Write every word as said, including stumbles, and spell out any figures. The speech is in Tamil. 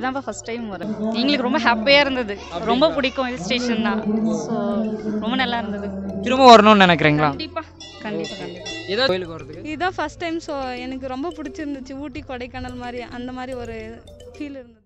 இப்பதான் ஃபர்ஸ்ட் டைம் வரேன். எங்களுக்கு ரொம்ப ஹாப்பியாக இருந்தது, ரொம்ப பிடிக்கும் இது ஸ்டேஷன் தான். ஸோ ரொம்ப நல்லா இருந்தது. திரும்ப வரணும்னு நினைக்கிறீங்களா? கண்டிப்பாக கண்டிப்பாக கண்டிப்பாக இதுதான் ஃபர்ஸ்ட் டைம். ஸோ எனக்கு ரொம்ப பிடிச்சிருந்துச்சு. ஊட்டி கொடைக்கானல் மாதிரி அந்த மாதிரி ஒரு ஃபீல் இருந்தது.